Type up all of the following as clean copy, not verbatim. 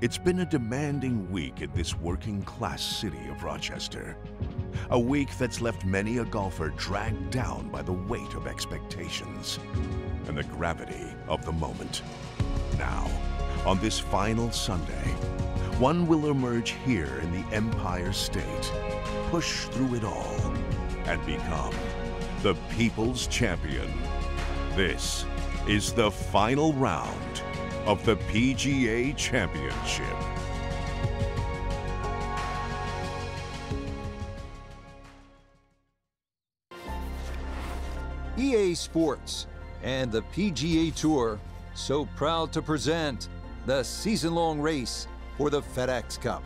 It's been a demanding week at this working-class city of Rochester. A week that's left many a golfer dragged down by the weight of expectations and the gravity of the moment. Now, on this final Sunday, one will emerge here in the Empire State, push through it all, and become the People's Champion. This is the final round of the PGA Championship. EA Sports and the PGA Tour so proud to present the season-long race for the FedEx Cup.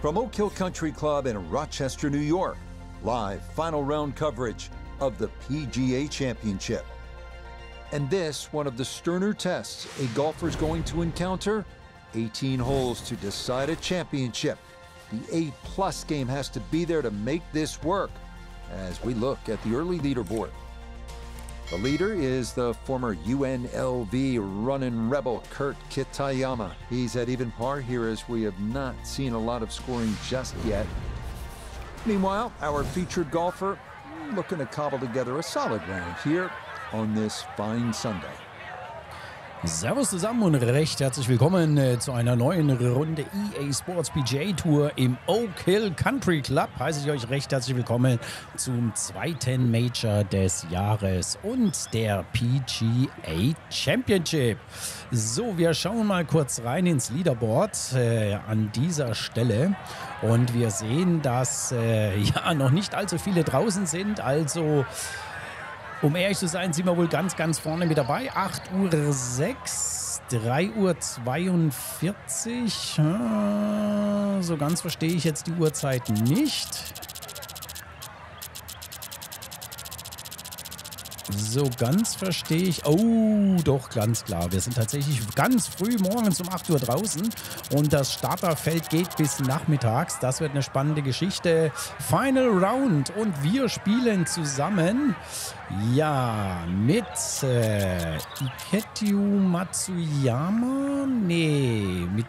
From Oak Hill Country Club in Rochester, New York, live final round coverage of the PGA Championship. And this, one of the sterner tests a golfer's going to encounter, 18 holes to decide a championship. The A-plus game has to be there to make this work as we look at the early leaderboard. The leader is the former UNLV running rebel, Kurt Kitayama. He's at even par here as we have not seen a lot of scoring just yet. Meanwhile, our featured golfer looking to cobble together a solid round here on this fine Sunday. Servus zusammen und recht herzlich willkommen zu einer neuen Runde EA Sports PGA Tour im Oak Hill Country Club. Heiße ich euch recht herzlich willkommen zum zweiten Major des Jahres und der PGA Championship. So, wir schauen mal kurz rein ins Leaderboard an dieser Stelle und wir sehen, dass ja noch nicht allzu viele draußen sind, also um ehrlich zu sein, sind wir wohl ganz, ganz vorne mit dabei. 8:06, 3:42. So ganz verstehe ich jetzt die Uhrzeit nicht. So ganz verstehe ich. Oh, doch, ganz klar. Wir sind tatsächlich ganz früh morgens um 8 Uhr draußen. Und das Starterfeld geht bis nachmittags. Das wird eine spannende Geschichte. Final Round. Und wir spielen zusammen, ja, mit Hideki Matsuyama. Nee, mit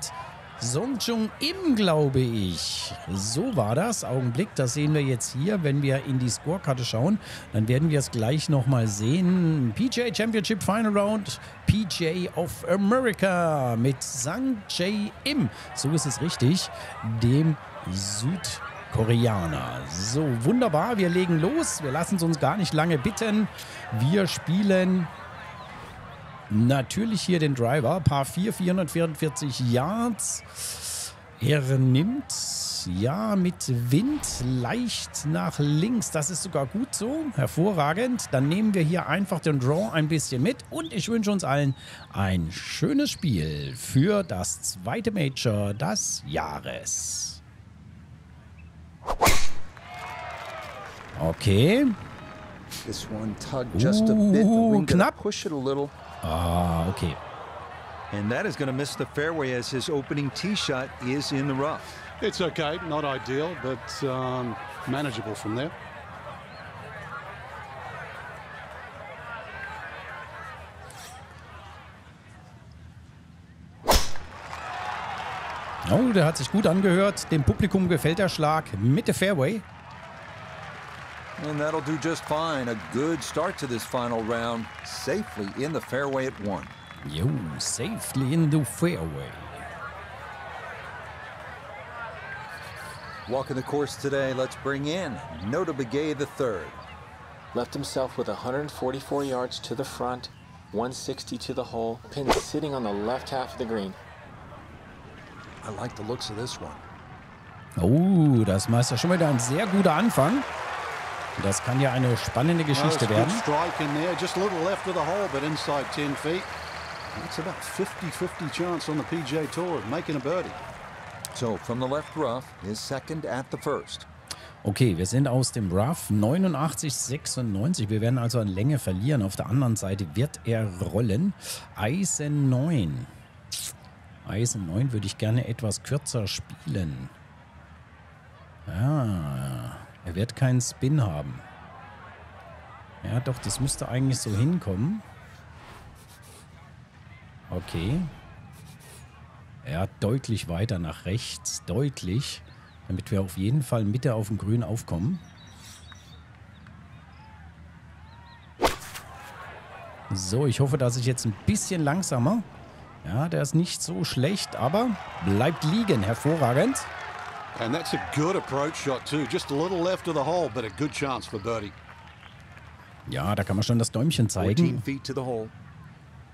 Sungjae Im, glaube ich. So war das. Augenblick, das sehen wir jetzt hier. Wenn wir in die Scorekarte schauen, dann werden wir es gleich nochmal sehen. PGA Championship Final Round, PGA of America mit Sungjae Im. So ist es richtig, dem Südkoreaner. So, wunderbar. Wir legen los. Wir lassen es uns gar nicht lange bitten. Wir spielen natürlich hier den Driver, Par 4, 444 Yards. Er nimmt, ja, mit Wind leicht nach links. Das ist sogar gut so, hervorragend. Dann nehmen wir hier einfach den Draw ein bisschen mit. Und ich wünsche uns allen ein schönes Spiel für das zweite Major des Jahres. Okay. Knapp. Ah, okay. And that is going to miss the fairway as his opening tee shot is in the rough. It's okay, not ideal, but manageable from there. Oh, der hat sich gut angehört. Dem Publikum gefällt der Schlag Mitte Fairway. And that'll do just fine. A good start to this final round. Safely in the fairway at one. Yo, safely in the fairway. Walking the course today, let's bring in Notah Begay III. Left himself with 144 yards to the front, 160 to the hole. Pin sitting on the left half of the green. I like the looks of this one. Oh, das war ja schon wieder ein sehr guter Anfang. Das kann ja eine spannende Geschichte werden. Okay, wir sind aus dem Rough 89,96. Wir werden also an Länge verlieren. Auf der anderen Seite wird er rollen. Eisen 9. Eisen 9 würde ich gerne etwas kürzer spielen. Ja. Er wird keinen Spin haben. Ja, doch, das müsste eigentlich so hinkommen. Okay. Ja, deutlich weiter nach rechts. Deutlich. Damit wir auf jeden Fall Mitte auf dem Grün aufkommen. So, ich hoffe, dass ich jetzt ein bisschen langsamer. Ja, der ist nicht so schlecht, aber bleibt liegen. Hervorragend. And that's a good approach shot too. Just a little left of the hole, but a good chance for birdie. Ja, da kann man schon das Däumchen zeigen.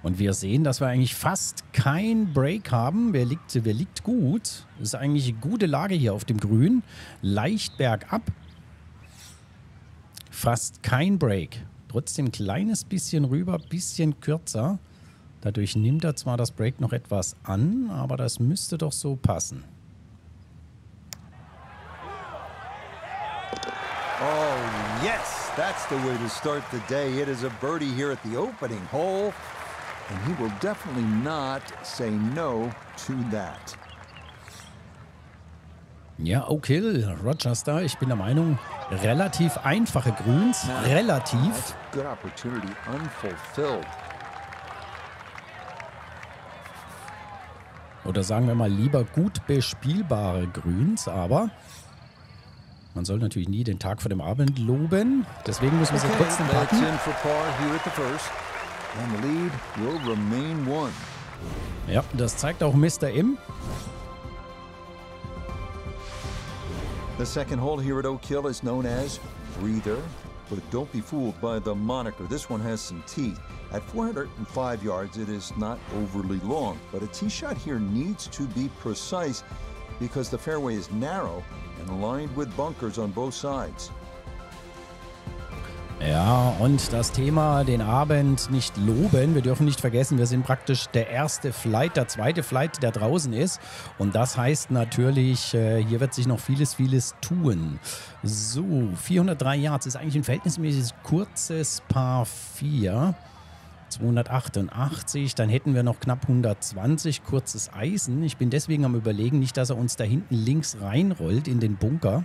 Und wir sehen, dass wir eigentlich fast kein Break haben. Wer liegt gut. Das ist eigentlich eine gute Lage hier auf dem Grün. Leicht bergab. Fast kein Break. Trotzdem ein kleines bisschen rüber, bisschen kürzer. Dadurch nimmt er zwar das Break noch etwas an, aber das müsste doch so passen. Oh, yes! That's the way to start the day. It is a birdie here at the opening hole. And he will definitely not say no to that. Ja, Oak Hill, Rochester. Ich bin der Meinung, relativ einfache Grüns. Relativ. Good opportunity unfulfilled. Oder sagen wir mal lieber gut bespielbare Grüns, aber man soll natürlich nie den Tag vor dem Abend loben. Deswegen müssen wir sie trotzdem packen. Ja, das zeigt auch Mr. Im. The second hole here at Oak Hill is known as Breather, but don't be fooled by the moniker. This one has some teeth. At 405 yards, it is not overly long, but a tee shot here needs to be precise because the fairway is narrow and lined with bunkers on both sides. Ja, und das Thema, den Abend nicht loben. Wir dürfen nicht vergessen, wir sind praktisch der erste Flight, der zweite Flight, der draußen ist. Und das heißt natürlich, hier wird sich noch vieles, vieles tun. So, 403 Yards ist eigentlich ein verhältnismäßig kurzes Par 4. 288, dann hätten wir noch knapp 120, kurzes Eisen. Ich bin deswegen am Überlegen, nicht, dass er uns da hinten links reinrollt in den Bunker.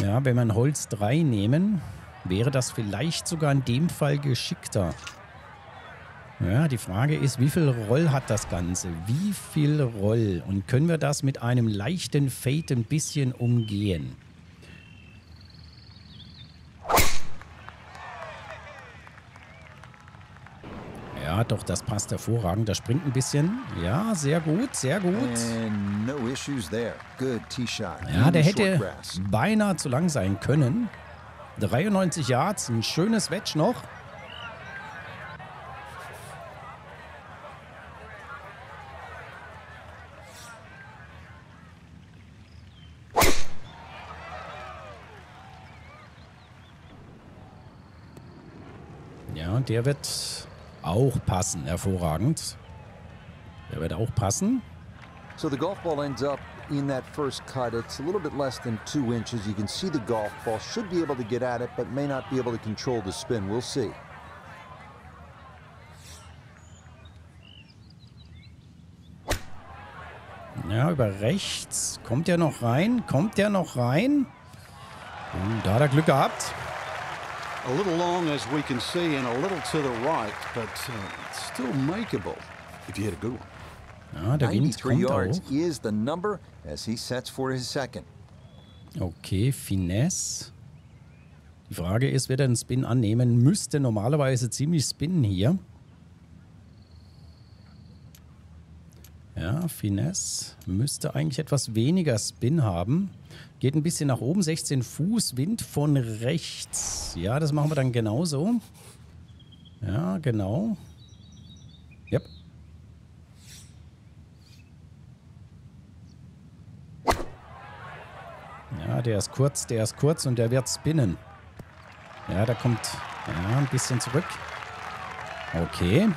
Ja, wenn wir ein Holz 3 nehmen, wäre das vielleicht sogar in dem Fall geschickter. Ja, die Frage ist, wie viel Roll hat das Ganze? Wie viel Roll? Und können wir das mit einem leichten Fade ein bisschen umgehen? Ja, doch, das passt hervorragend. Das springt ein bisschen. Ja, sehr gut, sehr gut. Ja, der hätte beinahe zu lang sein können. 93 Yards, ein schönes Wedge noch. Ja, und der wird auch passen, hervorragend. Der wird auch passen. So the golf ball ends up in that first cut. It's a little bit less than 2 inches. You can see the golf ball should be able to get at it, but may not be able to control the spin. We'll see. Ja, über rechts. Kommt der noch rein? Kommt der noch rein? Da hat er Glück gehabt. A little long, as we can see, and a little to the right, but still makeable if you hit a good one. Ah, der Wind kommt auch. Okay, Finesse. Die Frage ist, wird er einen Spin annehmen? Müsste normalerweise ziemlich spinnen hier. Ja, Finesse müsste eigentlich etwas weniger Spin haben. Geht ein bisschen nach oben, 16 Fuß, Wind von rechts. Ja, das machen wir dann genauso. Ja, genau. Yep. Ja, der ist kurz und der wird spinnen. Ja, da kommt ein bisschen zurück. Okay.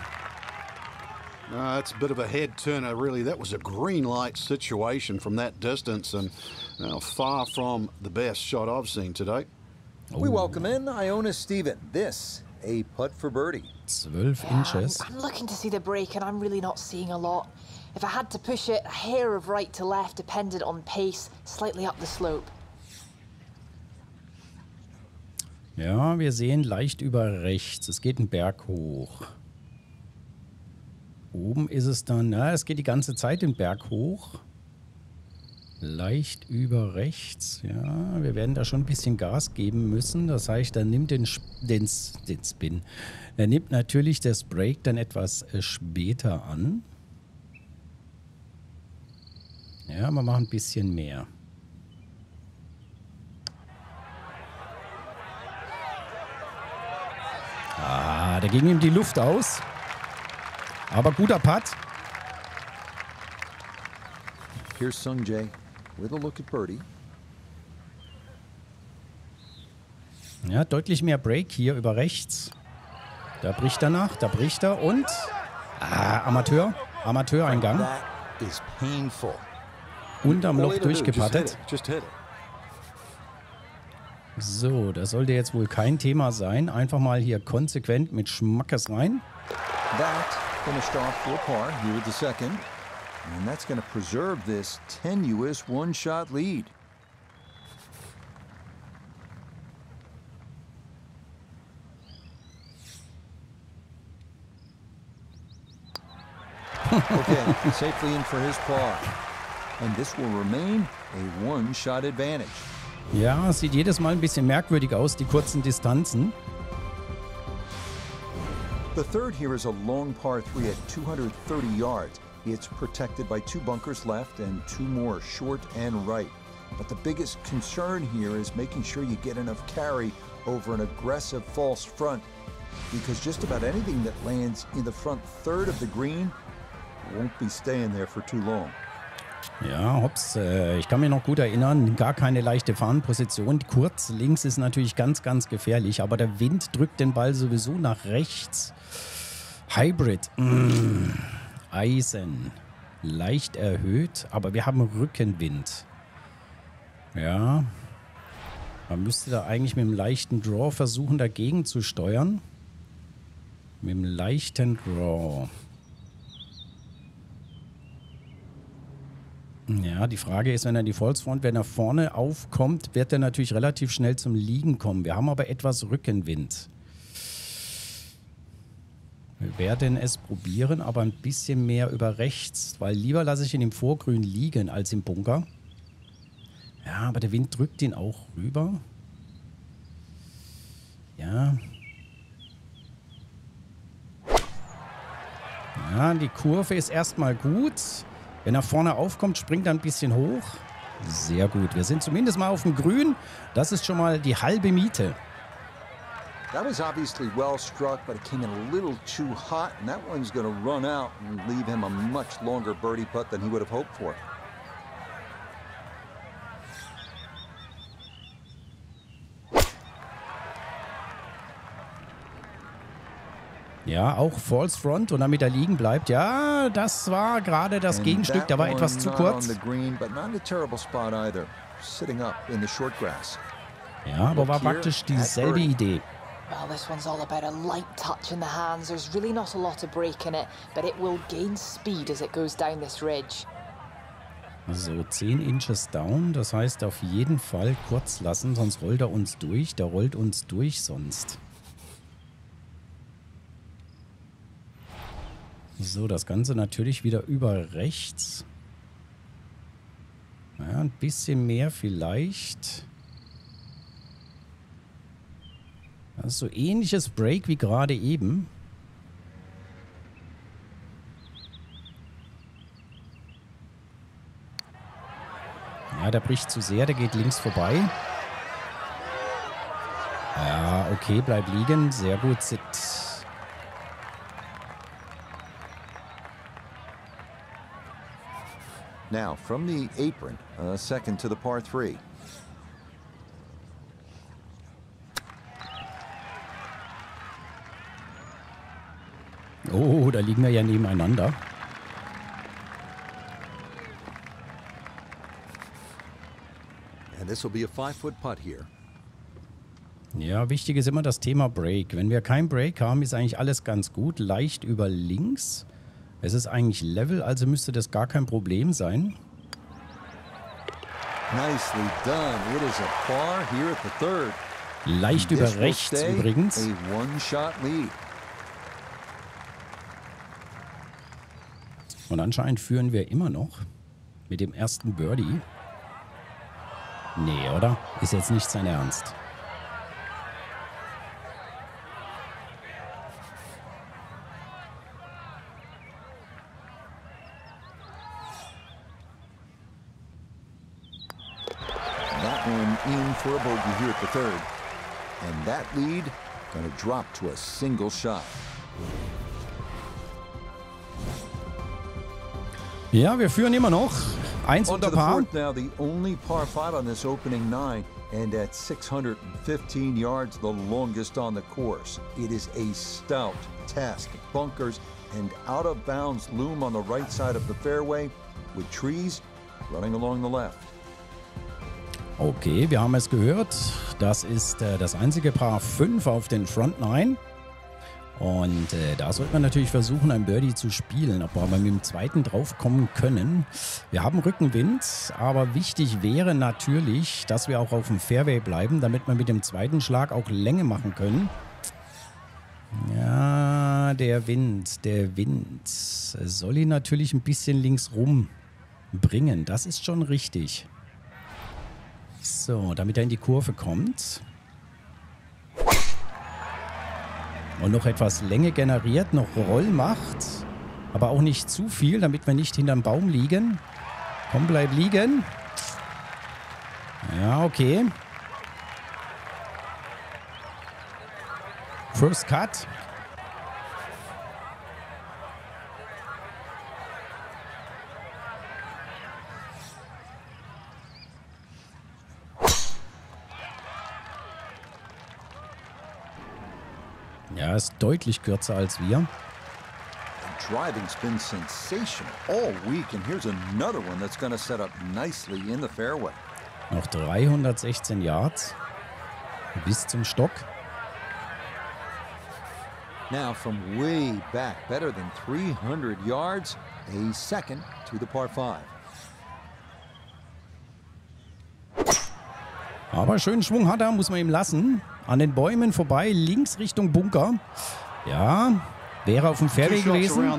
That's a bit of a head turner, really. That was a green light situation from that distance, and far from the best shot I've seen today. Oh. We welcome in Iona Stephen. This a putt for birdie. 12 inches. I'm looking to see the break, and I'm really not seeing a lot. If I had to push it, a hair of right to left, dependent on pace, slightly up the slope. Ja, wir sehen leicht über rechts. Es geht einen Berg hoch. oben ist es dann, na, es geht die ganze Zeit den Berg hoch. Leicht über rechts, ja, wir werden da schon ein bisschen Gas geben müssen, das heißt, dann nimmt den Spin, er nimmt natürlich das Break dann etwas später an. Ja, wir machen ein bisschen mehr. Ah, da ging ihm die Luft aus, aber guter Putt. Here's Sungjae. With a look at birdie. Ja, deutlich mehr Break hier über rechts. Da bricht er nach, da bricht er und... Ah, Amateureingang. Unterm Loch durchgepattet. So, das sollte jetzt wohl kein Thema sein. Einfach mal hier konsequent mit Schmackes rein. And that's going to preserve this tenuous one-shot lead. Okay, safely in for his par. And this will remain a one-shot advantage. Ja, sieht jedes Mal ein bisschen merkwürdig aus, die kurzen Distanzen. The third here is a long par 3 at 230 yards. It's protected by two bunkers left and two more short and right. But the biggest concern here is making sure you get enough carry over an aggressive false front, because just about anything that lands in the front third of the green won't be staying there for too long. Ja, hops, ich kann mich noch gut erinnern, gar keine leichte Fahnenposition. Kurz links ist natürlich ganz, ganz gefährlich, aber der Wind drückt den Ball sowieso nach rechts. Hybrid. Eisen. Leicht erhöht, aber wir haben Rückenwind. Ja. Man müsste da eigentlich mit einem leichten Draw versuchen, dagegen zu steuern. Mit einem leichten Draw. Ja, die Frage ist, wenn er die Falsefront, wenn er vorne aufkommt, wird er natürlich relativ schnell zum Liegen kommen. Wir haben aber etwas Rückenwind. Wir werden es probieren, aber ein bisschen mehr über rechts, weil lieber lasse ich ihn im Vorgrün liegen als im Bunker. Ja, aber der Wind drückt ihn auch rüber. Ja. Ja, die Kurve ist erstmal gut. Wenn er vorne aufkommt, springt er ein bisschen hoch. Sehr gut. Wir sind zumindest mal auf dem Grün. Das ist schon mal die halbe Miete. That was obviously well struck, but it came in a little too hot, and that one's going to run out and leave him a much longer birdie putt than he would have hoped for. Ja, auch False Front und damit er liegen bleibt. Ja, das war gerade das Gegenstück, da war etwas zu kurz. Ja, aber war praktisch dieselbe Idee. Well, this one's all about a light touch in the hands. There's really not a lot of break in it, but it will gain speed as it goes down this ridge. So, 10 Inches down, das heißt auf jeden Fall kurz lassen, sonst rollt er uns durch. Der rollt uns durch sonst. So, das Ganze natürlich wieder über rechts. Ja, ein bisschen mehr vielleicht. Das ist so ähnliches Break wie gerade eben. Ja, der bricht zu sehr, der geht links vorbei. Ja, okay, bleib liegen. Sehr gut, sit. Now from the apron, second to the par 3. Oh, da liegen wir ja nebeneinander. Ja, wichtig ist immer das Thema Break. Wenn wir keinen Break haben, ist eigentlich alles ganz gut. Leicht über links. Es ist eigentlich Level, also müsste das gar kein Problem sein. Leicht über rechts übrigens. Und anscheinend führen wir immer noch mit dem ersten Birdie. Nee, oder? Ist jetzt nicht sein Ernst. Here at the third, and that lead gonna drop to a single shot. Ja, wir führen immer noch. Eins unter Paar. Now the only par 5 on this opening 9, and at 615 yards, the longest on the course. It is a stout task. Bunkers and out of bounds loom on the right side of the fairway, with trees running along the left. Okay, wir haben es gehört. Das ist das einzige Par 5 auf den Front 9. Und da sollte man natürlich versuchen, ein Birdie zu spielen, ob wir aber mit dem zweiten draufkommen können. Wir haben Rückenwind, aber wichtig wäre natürlich, dass wir auch auf dem Fairway bleiben, damit wir mit dem zweiten Schlag auch Länge machen können. Ja, der Wind soll ihn natürlich ein bisschen links rum bringen. Das ist schon richtig. So, damit er in die Kurve kommt. Und noch etwas Länge generiert, noch Roll macht. Aber auch nicht zu viel, damit wir nicht hinterm Baum liegen. Komm, bleib liegen. Ja, okay. First Cut. Ja, ist deutlich kürzer als wir. Driving's been sensational all week and here's another one that's going to set up nicely in the fairway. Noch 316 Yards bis zum Stock. Now from way back, better than 300 yards, a second to the par 5. Aber schönen Schwung hat er, muss man ihm lassen. An den Bäumen vorbei, links Richtung Bunker. Ja, wäre auf dem Fairway gewesen.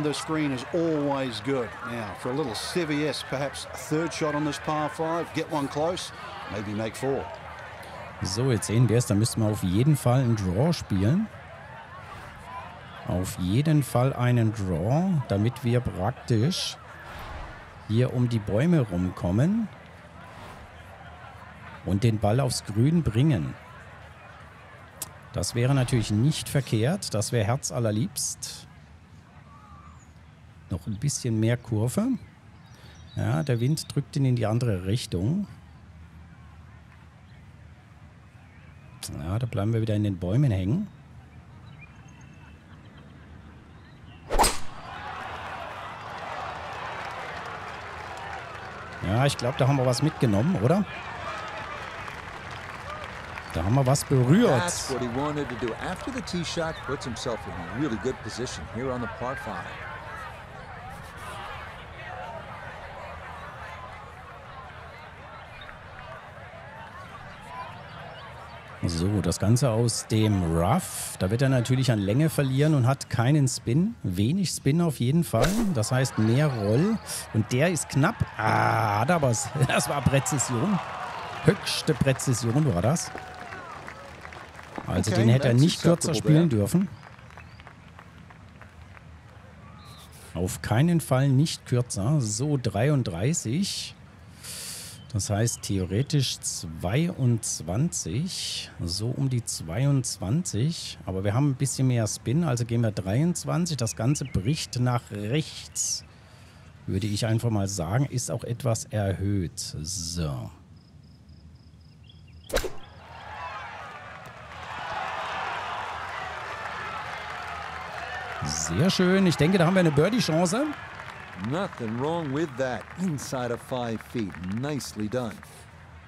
So, jetzt sehen wir es. Da müssten wir auf jeden Fall einen Draw spielen. Auf jeden Fall einen Draw, damit wir praktisch hier um die Bäume rumkommen und den Ball aufs Grün bringen. Das wäre natürlich nicht verkehrt. Das wäre herzallerliebst. Noch ein bisschen mehr Kurve. Ja, der Wind drückt ihn in die andere Richtung. Ja, da bleiben wir wieder in den Bäumen hängen. Ja, ich glaube, da haben wir was mitgenommen, oder? Da haben wir was berührt. So, das Ganze aus dem Rough. Da wird er natürlich an Länge verlieren und hat keinen Spin. Wenig Spin auf jeden Fall. Das heißt mehr Roll. Und der ist knapp. Ah, da war's. Das war Präzision. Höchste Präzision war das. Also den hätte er nicht kürzer spielen dürfen. Auf keinen Fall nicht kürzer. So 33. Das heißt theoretisch 22. So um die 22. Aber wir haben ein bisschen mehr Spin. Also gehen wir 23. Das Ganze bricht nach rechts. Würde ich einfach mal sagen. Ist auch etwas erhöht. So. Sehr schön. Ich denke, da haben wir eine Birdie-Chance. Nothing wrong with that. Inside of 5 feet. Nicely done.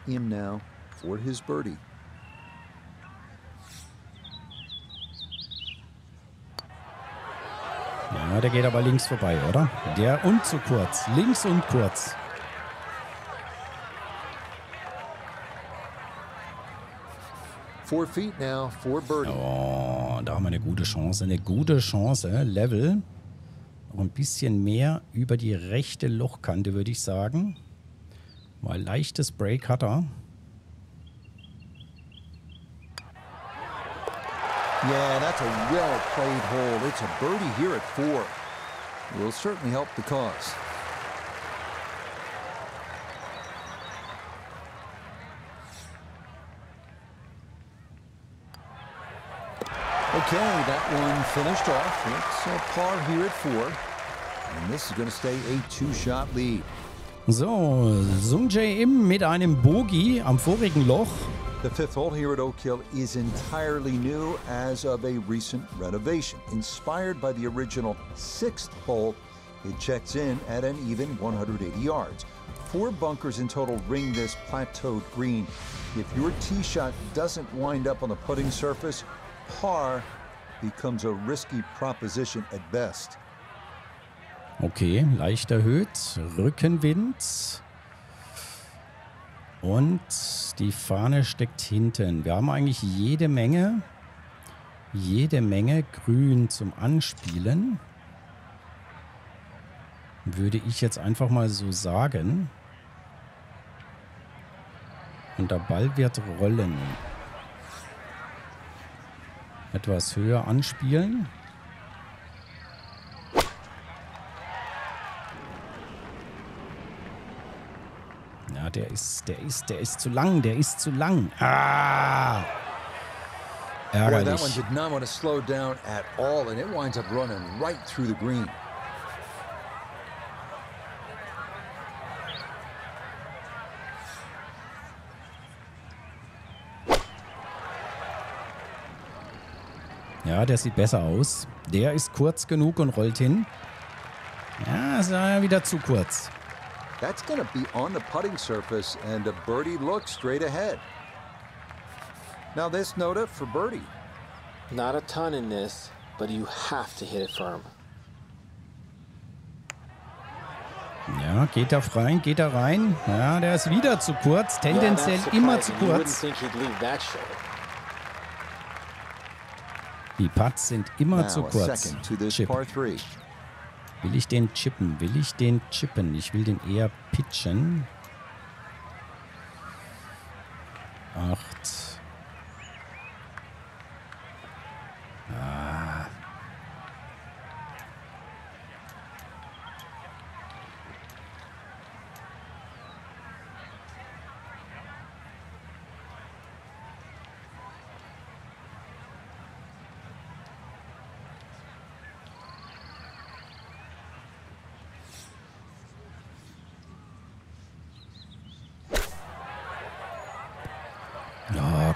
Him now for his birdie. Ja, der geht aber links vorbei, oder? Der und zu kurz. Links und kurz. Oh, da haben wir eine gute Chance. Level. Noch ein bisschen mehr über die rechte Lochkante, würde ich sagen. Weil leichtes Break hat er. Yeah, that's a well-played hole. It's a birdie here at 4. Will certainly help the cause. Okay, that one finished off. It's a par here at 4. And this is going to stay a two-shot lead. So, Sungjae Im mit einem Bogey am vorigen Loch. The fifth hole here at Oak Hill is entirely new as of a recent renovation. Inspired by the original 6th hole, it checks in at an even 180 yards. 4 bunkers in total ring this plateaued green. If your tee shot doesn't wind up on the putting surface, par becomes a risky proposition at best. Okay, leicht erhöht, Rückenwind. Und die Fahne steckt hinten. Wir haben eigentlich jede Menge Grün zum Anspielen. Würde ich jetzt einfach mal so sagen. Und der Ball wird rollen. Etwas höher anspielen. Der ist zu lang, Ah! Ärgerlich. Ja, der sieht besser aus. Der ist kurz genug und rollt hin. Ja, ist wieder zu kurz. That's going to be on the putting surface, and a birdie looks straight ahead. Now this Notah for birdie. Not a ton in this, but you have to hit it firm. Ja, geht da rein, Ja, der ist wieder zu kurz, tendenziell immer zu kurz. Die Putts sind immer zu kurz. Will ich den chippen? Ich will den eher pitchen. 8. Ah.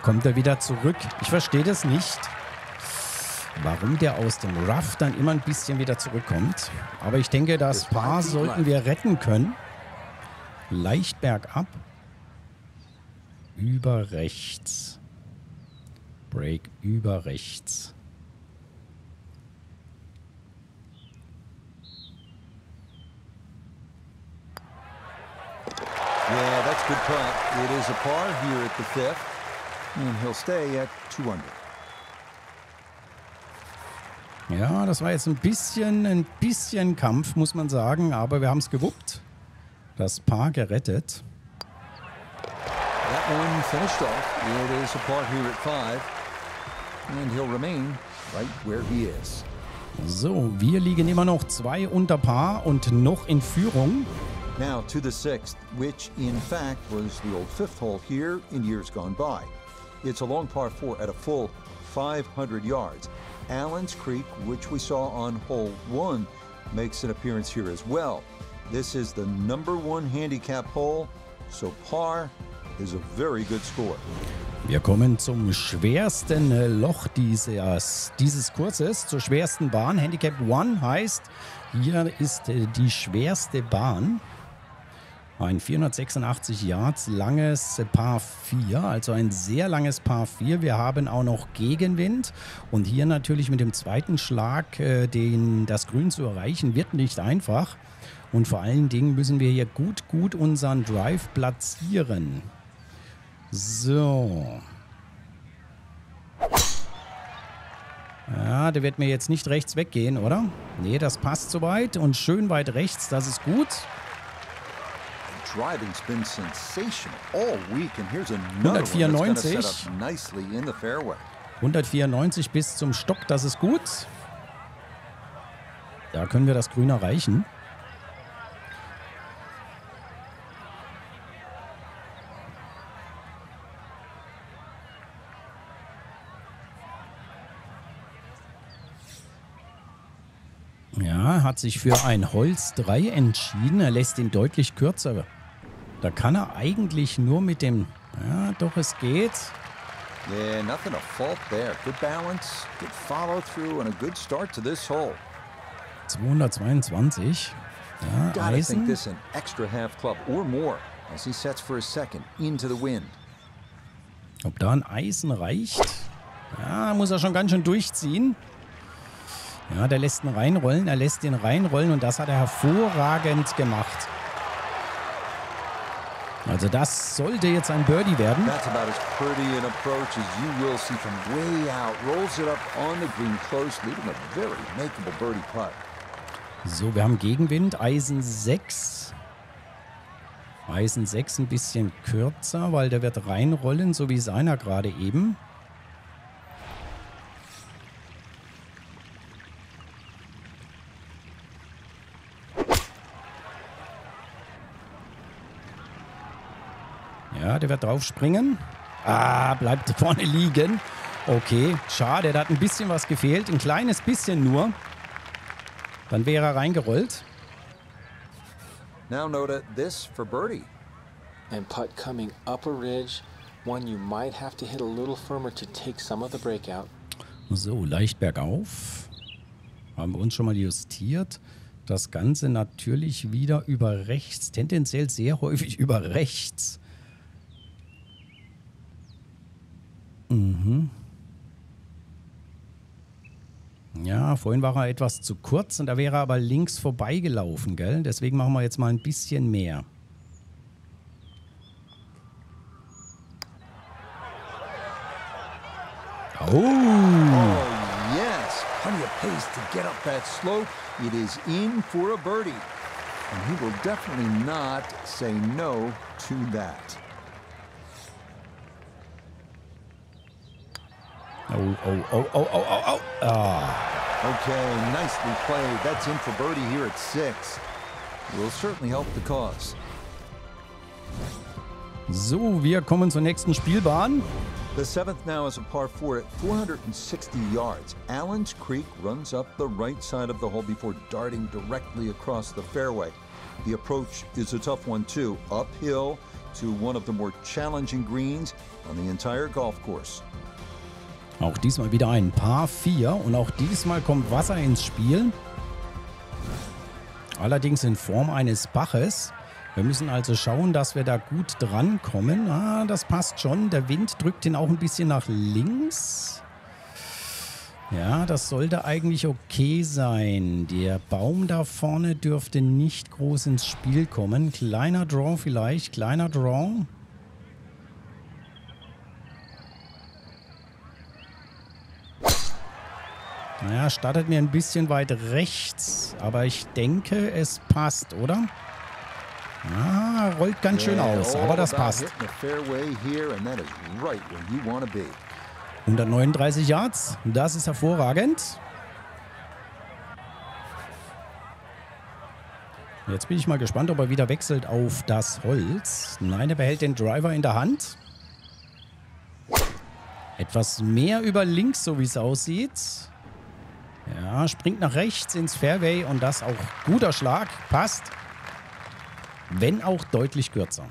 Kommt er wieder zurück. Ich verstehe das nicht, warum der aus dem Rough dann immer ein bisschen wieder zurückkommt. Aber ich denke, das Paar sollten wir retten können. Leicht bergab. Über rechts. Break über rechts. Yeah, that's good putt. It is a par here at the 5th. And he'll stay at 2 under. Ja, das war jetzt ein bisschen Kampf, muss man sagen, aber wir haben es gewuppt. Das Paar gerettet. That one finished off. It is a par here at 5. And he'll remain right where he is. So, wir liegen immer noch 2 unter Paar und noch in Führung. Now to the 6th, which in fact was the old 5th hole here in years gone by. It's a long par 4 at a full 500 yards. Allen's Creek, which we saw on hole 1, makes an appearance here as well. This is the #1 handicap hole, so par is a very good score. Wir kommen zum schwersten Loch dieses Kurses, zur schwersten Bahn. Handicap 1 heißt, hier ist die schwerste Bahn. Ein 486 Yards langes Par 4, also ein sehr langes Par 4. Wir haben auch noch Gegenwind und hier natürlich mit dem zweiten Schlag das Grün zu erreichen, wird nicht einfach. Und vor allen Dingen müssen wir hier gut unseren Drive platzieren. So. Ja, der wird mir jetzt nicht rechts weggehen, oder? Nee, das passt soweit. Und schön weit rechts, das ist gut. Driving's been sensational all week and here's another 194. 194 bis zum Stock, das ist gut. Da können wir das Grün erreichen. Ja, hat sich für ein Holz 3 entschieden. Er lässt ihn deutlich kürzer. Da kann er eigentlich nur mit dem... Ja, doch, es geht. Yeah, nothing to fault there. Good balance, good follow through and a good start to this hole. 222. Ja, Eisen. Ob da ein Eisen reicht? Ja, muss er schon ganz schön durchziehen. Ja, der lässt ihn reinrollen, er lässt ihn reinrollen und das hat er hervorragend gemacht. Also das sollte jetzt ein Birdie werden. So, wir haben Gegenwind, Eisen 6. Eisen 6 ein bisschen kürzer, weil der wird reinrollen, so wie seiner gerade eben. Ja, der wird drauf springen. Ah, bleibt vorne liegen. Okay, schade, da hat ein bisschen was gefehlt. Ein kleines bisschen nur. Dann wäre er reingerollt. Now Notah, this for birdie. And putt coming up a ridge. One you might have to hit a little firmer to take some of the breakout. So, leicht bergauf. Haben wir uns schon mal justiert. Das Ganze natürlich wieder über rechts. Tendenziell sehr häufig über rechts. Mhm. Ja, vorhin war er etwas zu kurz und da wäre er aber links vorbeigelaufen, gell? Deswegen machen wir jetzt mal ein bisschen mehr. Oh! Oh yes! Plenty of pace to get up that slope. It is in for a birdie. And he will definitely not say no to that. Oh, oh, oh, oh, oh, oh, oh. Oh. Okay, nicely played. That's in for birdie here at 6. Will certainly help the cause. So, wir kommen zur nächsten Spielbahn. The 7th now is a par 4 at 460 yards. Allen's Creek runs up the right side of the hole before darting directly across the fairway. The approach is a tough one too, uphill to one of the more challenging greens on the entire golf course. Auch diesmal wieder ein Par 4 und auch diesmal kommt Wasser ins Spiel. Allerdings in Form eines Baches. Wir müssen also schauen, dass wir da gut drankommen. Ah, das passt schon. Der Wind drückt ihn auch ein bisschen nach links. Ja, das sollte eigentlich okay sein. Der Baum da vorne dürfte nicht groß ins Spiel kommen. Kleiner Draw vielleicht, kleiner Draw. Naja, startet mir ein bisschen weit rechts, aber ich denke, es passt, oder? Ah, rollt ganz schön aus, aber das passt. 139 Yards, das ist hervorragend. Jetzt bin ich mal gespannt, ob er wieder wechselt auf das Holz. Nein, er behält den Driver in der Hand. Etwas mehr über links, so wie es aussieht. Ja, springt nach rechts ins Fairway und das auch guter Schlag, passt, wenn auch deutlich kürzer.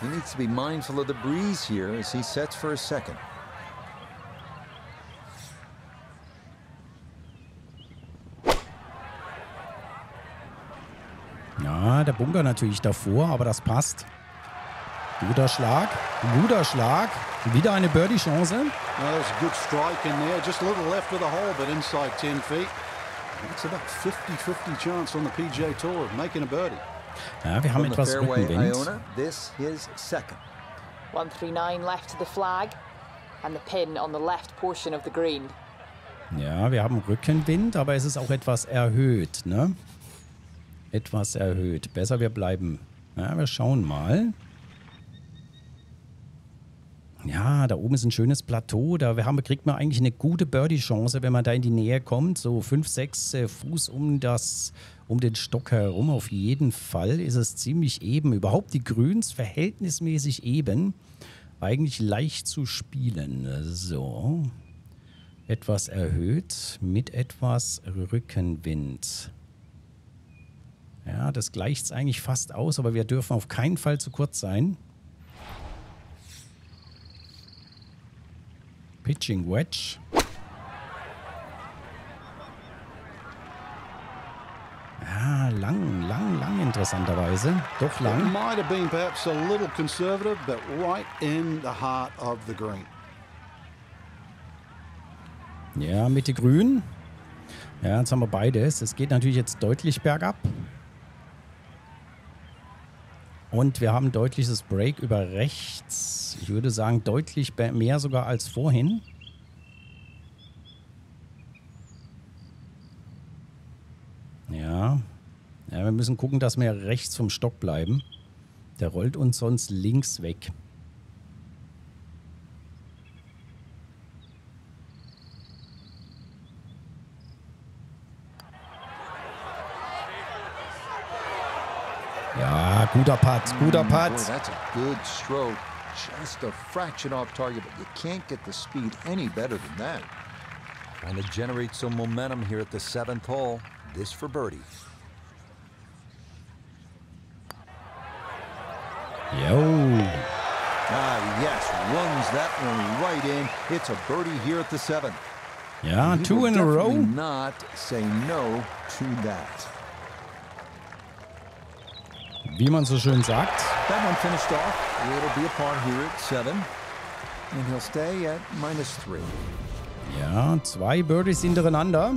He needs to be mindful of the breeze here as he sets for a second. Ja, der Bunker natürlich davor, aber das passt. Guter Schlag, guter Schlag. Wieder eine Birdie-Chance. Ja, wir haben etwas Rückenwind. 139 left to the flag and the pin on the left portion of the green. Ja, wir haben Rückenwind, aber es ist auch etwas erhöht, ne? Etwas erhöht. Besser, wir bleiben. Ja, wir schauen mal. Ja, da oben ist ein schönes Plateau. Da kriegt man eigentlich eine gute Birdie-Chance, wenn man da in die Nähe kommt. So 5, 6 Fuß um den Stock herum. Auf jeden Fall ist es ziemlich eben. Überhaupt die Grüns verhältnismäßig eben. Eigentlich leicht zu spielen. So. Etwas erhöht mit etwas Rückenwind. Ja, das gleicht es eigentlich fast aus, aber wir dürfen auf keinen Fall zu kurz sein. Pitching Wedge. Ah, lang, interessanterweise. Doch lang. It might have been perhaps a little conservative, but right in the heart of the green. Ja, Mitte grün. Ja, jetzt haben wir beides. Es geht natürlich jetzt deutlich bergab. Und wir haben deutliches Break über rechts. Ich würde sagen, deutlich mehr sogar als vorhin. Ja. Ja, wir müssen gucken, dass wir rechts vom Stock bleiben. Der rollt uns sonst links weg. Ja, guter Putt, guter Putt. Boy, that's a good stroke. Just a fraction off target, but you can't get the speed any better than that. Trying to generate some momentum here at the 7th hole. This for birdie. Yo. Ah, yes, runs that one right in. It's a birdie here at the 7th. Yeah, two in a row. Not say no to that. Wie man so schön sagt. That one finished off. It'll be a par here at 7. And he'll stay at -3. Ja, zwei Birdies hintereinander.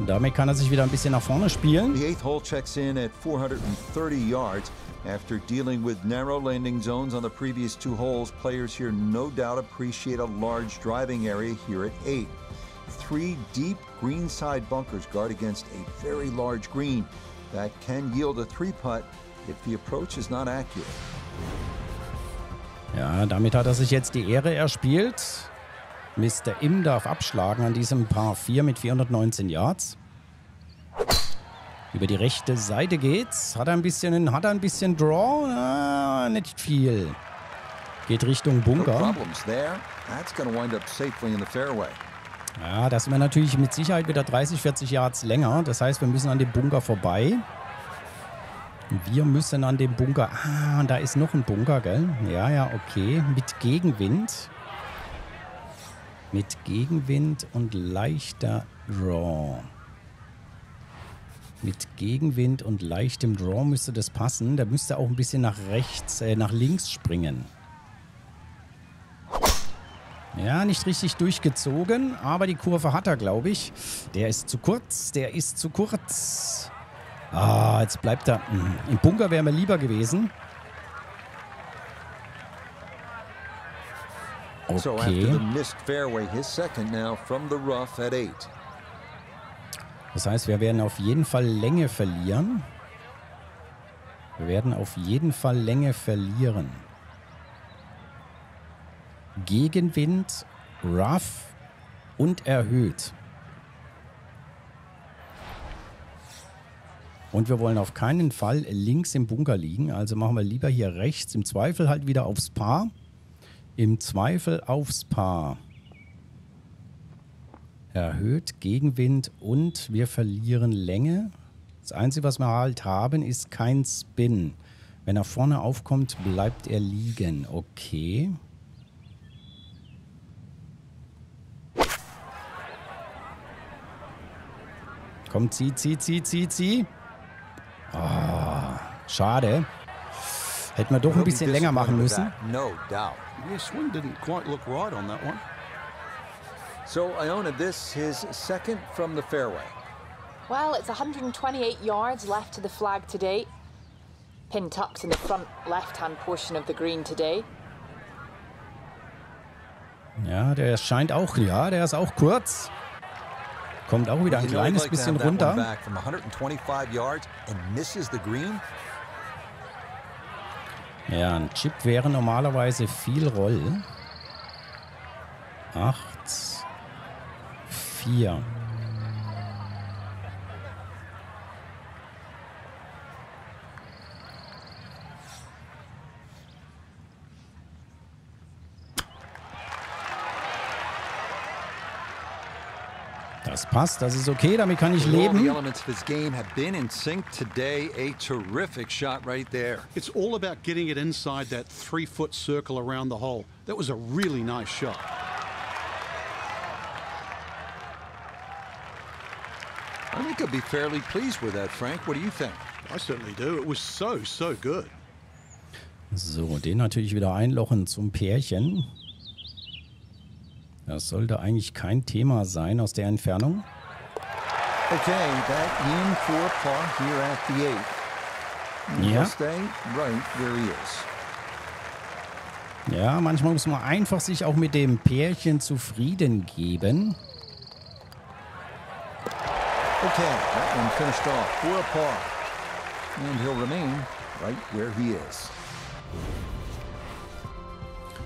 Und damit kann er sich wieder ein bisschen nach vorne spielen. The 8th hole checks in at 430 yards. After dealing with narrow landing zones on the previous two holes, players here no doubt appreciate a large driving area here at 8. Three deep greenside bunkers guard against a very large green that can yield a 3-putt. If the approach is not accurate. Ja, damit hat er sich jetzt die Ehre erspielt. Mr. Im darf abschlagen an diesem Par 4 mit 419 Yards. Über die rechte Seite geht's. Hat er ein bisschen Draw? Ah, nicht viel. Geht Richtung Bunker. Ja, da sind wir natürlich mit Sicherheit wieder 30, 40 Yards länger. Das heißt, wir müssen an dem Bunker vorbei. Wir müssen an dem Bunker. Ah, da ist noch ein Bunker, gell? Ja, ja, okay. Mit Gegenwind. Mit Gegenwind und leichter Draw. Mit Gegenwind und leichtem Draw müsste das passen. Da müsste auch ein bisschen nach rechts, nach links springen. Ja, nicht richtig durchgezogen, aber die Kurve hat er, glaube ich. Der ist zu kurz. Ah, jetzt bleibt er. Im Bunker wäre mir lieber gewesen. Okay. Das heißt, wir werden auf jeden Fall Länge verlieren. Gegenwind, rough und erhöht. Und wir wollen auf keinen Fall links im Bunker liegen. Also machen wir lieber hier rechts. Im Zweifel halt wieder aufs Paar. Erhöht, Gegenwind und wir verlieren Länge. Das Einzige, was wir halt haben, ist kein Spin. Wenn er vorne aufkommt, bleibt er liegen. Okay. Komm, zieh. Oh, schade. Hätten wir doch ein bisschen länger machen müssen. So Iona, this his second from the fairway. Well, it's 128 yards left to the flag today. Pin tucks in the front left-hand portion of the green today. Ja, der scheint auch, ja, der ist auch kurz. Kommt auch wieder ein kleines bisschen runter. Ja, ein Chip wäre normalerweise viel Roll. 8, 4. Das passt, das ist okay, damit kann ich leben. So, den natürlich wieder einlochen zum Pärchen. Das sollte eigentlich kein Thema sein aus der Entfernung. Ja. Ja, manchmal muss man einfach sich auch mit dem Pärchen zufrieden geben.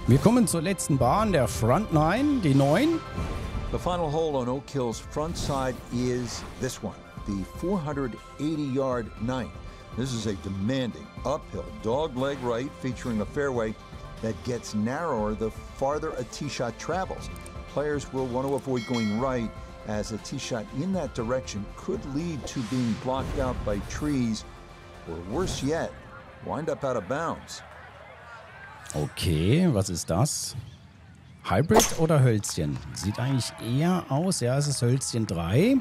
Wir kommen zur letzten Bahn, der Front 9, die 9. The final hole on Oak Hill's front side is this one, the 480-yard 9. This is a demanding uphill dogleg right featuring a fairway that gets narrower the farther a tee shot travels. Players will want to avoid going right, as a tee shot in that direction could lead to being blocked out by trees or, worse yet, wind up out of bounds. Okay, was ist das? Hybrid oder Hölzchen? Sieht eigentlich eher aus. Ja, es ist Hölzchen 3.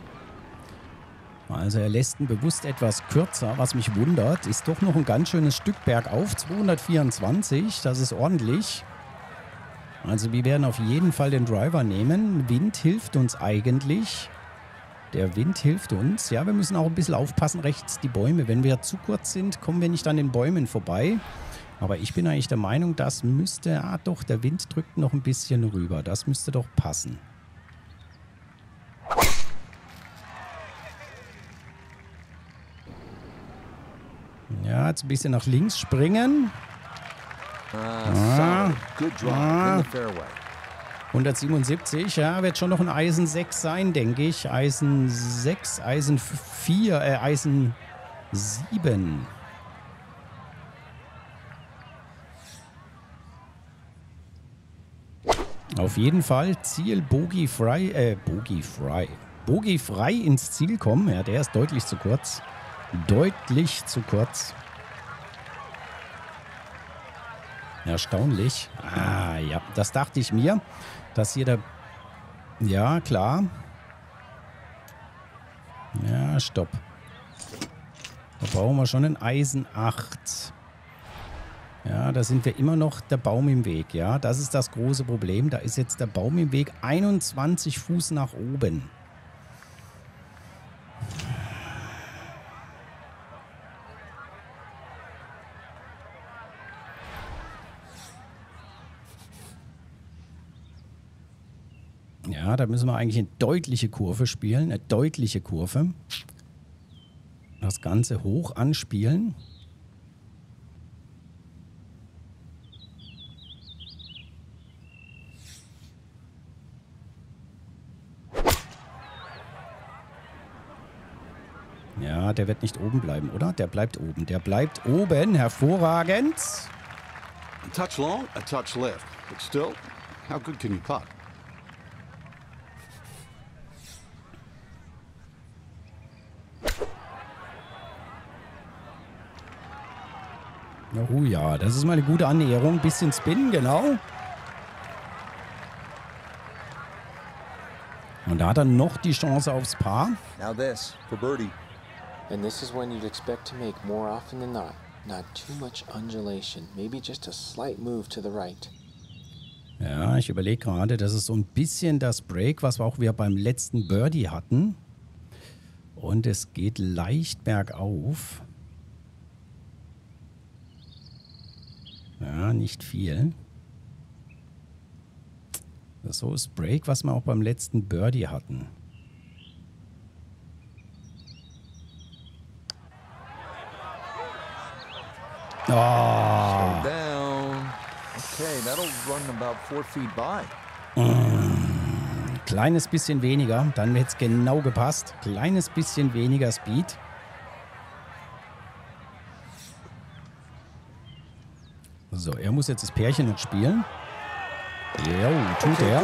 Also er lässt ihn bewusst etwas kürzer. Was mich wundert, ist doch noch ein ganz schönes Stück bergauf. 224, das ist ordentlich. Also wir werden auf jeden Fall den Driver nehmen. Wind hilft uns eigentlich. Der Wind hilft uns. Ja, wir müssen auch ein bisschen aufpassen. Rechts die Bäume. Wenn wir zu kurz sind, kommen wir nicht an den Bäumen vorbei. Aber ich bin eigentlich der Meinung, das müsste... Ah doch, der Wind drückt noch ein bisschen rüber. Das müsste doch passen. Ja, jetzt ein bisschen nach links springen. 177, ja, wird schon noch ein Eisen 6 sein, denke ich. Eisen 6, Eisen 4, Eisen 7. Auf jeden Fall Ziel Bogey frei ins Ziel kommen. Ja, der ist deutlich zu kurz. Deutlich zu kurz. Erstaunlich. Ah, ja, das dachte ich mir, dass hier der... Ja, klar. Ja, stopp. Da brauchen wir schon ein Eisen 8. Ja, da sind wir immer noch der Baum im Weg, ja. Das ist das große Problem. Da ist jetzt der Baum im Weg, 21 Fuß nach oben. Ja, da müssen wir eigentlich eine deutliche Kurve spielen, eine deutliche Kurve. Das Ganze hoch anspielen. Ja, der wird nicht oben bleiben, oder? Der bleibt oben. Der bleibt oben. Hervorragend. A touch long, a touch left. But still, how good can you putt? Oh ja, das ist mal eine gute Annäherung. Ein bisschen Spin, genau. Und da hat er noch die Chance aufs Paar. Now this for birdie. And this is when you'd expect to make more often than not too much undulation, maybe just a slight move to the right. Ja, ich überlege gerade, das ist so ein bisschen das Break, was wir auch beim letzten Birdie hatten. Und es geht leicht bergauf. Ja, nicht viel. So ist Break, was wir auch beim letzten Birdie hatten. Oh. Kleines bisschen weniger, dann hätte es genau gepasst. Kleines bisschen weniger Speed. So, er muss jetzt das Pärchen noch spielen. Jo, tut er.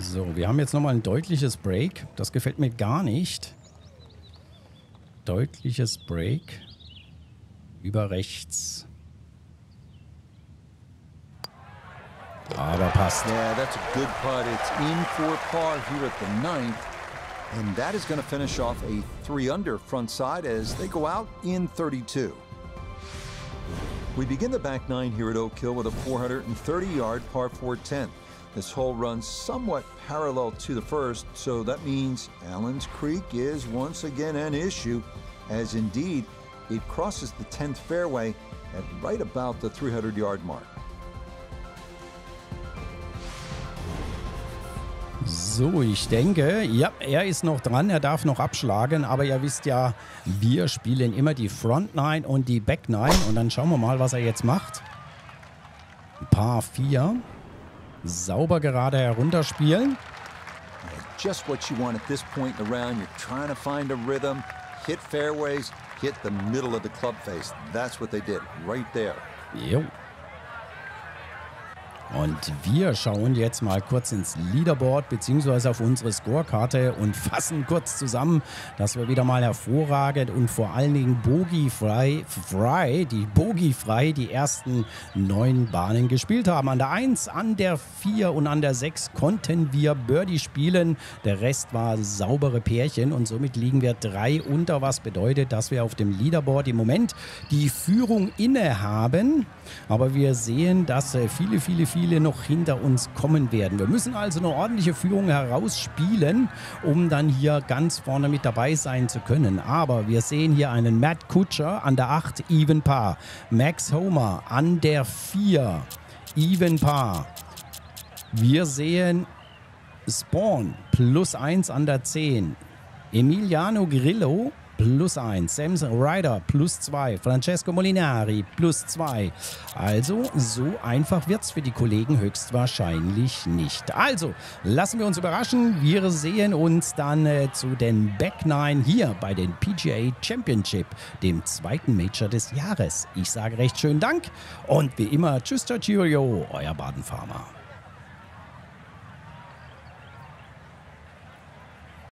So, wir haben jetzt nochmal ein deutliches Break. Das gefällt mir gar nicht. Deutliches Break. Über rechts. Aber passt. Yeah, that's a good putt. It's in for par here at the ninth. And that is going to finish off a 3-under front side as they go out in 32. We begin the back nine here at Oak Hill with a 430-yard par 4/10. This hole runs somewhat parallel to the first, so that means Allen's Creek is once again an issue, as indeed it crosses the 10th fairway at right about the 300-yard mark. So, ich denke, ja, er ist noch dran, er darf noch abschlagen, aber ihr wisst ja, wir spielen immer die Front 9 und die Back 9 und dann schauen wir mal, was er jetzt macht. Par 4, sauber gerade herunterspielen. Just what you want at this point in the round, you're trying to find a rhythm, hit fairways, hit the middle of the club face. That's what they did, right there. Jo. Und wir schauen jetzt mal kurz ins Leaderboard bzw. auf unsere Scorekarte und fassen kurz zusammen, dass wir wieder mal hervorragend und vor allen Dingen bogeyfrei die ersten 9 Bahnen gespielt haben. An der 1, an der 4 und an der 6 konnten wir Birdie spielen. Der Rest war saubere Pärchen und somit liegen wir 3 unter, was bedeutet, dass wir auf dem Leaderboard im Moment die Führung inne haben. Aber wir sehen, dass viele noch hinter uns kommen werden. Wir müssen also eine ordentliche Führung herausspielen, um dann hier ganz vorne mit dabei sein zu können. Aber wir sehen hier einen Matt Kuchar an der 8, Even Par. Max Homa an der 4, Even Par. Wir sehen Spawn +1 an der 10. Emiliano Grillo +1, Sam Ryder +2, Francesco Molinari +2. Also, so einfach wird es für die Kollegen höchstwahrscheinlich nicht. Also, lassen wir uns überraschen. Wir sehen uns dann zu den Back 9 hier bei den PGA Championship, dem zweiten Major des Jahres. Ich sage recht schönen Dank und wie immer, tschüss, ciao, cheerio, euer Baden-Farmer.